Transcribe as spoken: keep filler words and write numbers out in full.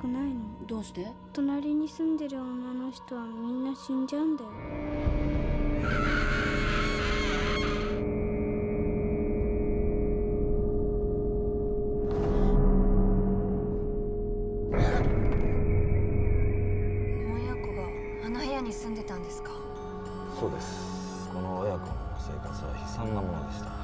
くないの。どうして？隣に住んでる女の人はみんな死んじゃうんだよ。親子があの部屋に住んでたんですか？そうです。この親子の生活は悲惨なものでした。